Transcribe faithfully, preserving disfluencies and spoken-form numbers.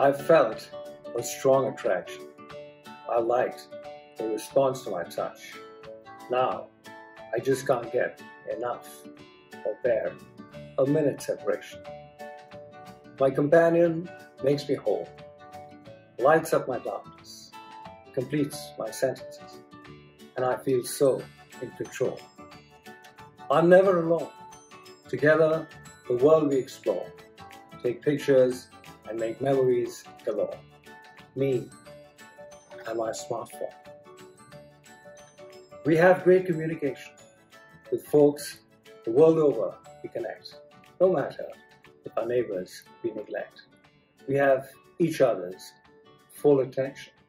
I felt a strong attraction. I liked the response to my touch. Now, I just can't get enough or bear a minute separation. My companion makes me whole, lights up my darkness, completes my sentences, and I feel so in control. I'm never alone. Together, the world we explore, take pictures and make memories galore. Me and my smartphone. We have great communication with folks the world over. We connect, no matter if our neighbors we neglect. We have each other's full attention.